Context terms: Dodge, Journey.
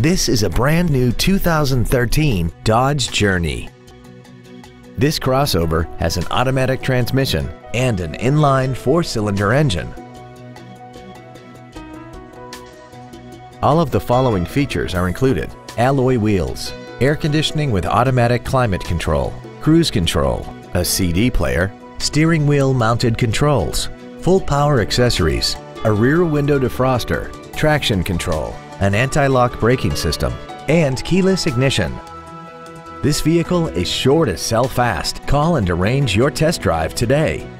This is a brand new 2013 Dodge Journey. This crossover has an automatic transmission and an inline four-cylinder engine. All of the following features are included: alloy wheels, air conditioning with automatic climate control, cruise control, a CD player, steering wheel mounted controls, full power accessories, a rear window defroster, traction control, an anti-lock braking system, and keyless ignition. This vehicle is sure to sell fast. Call and arrange your test drive today.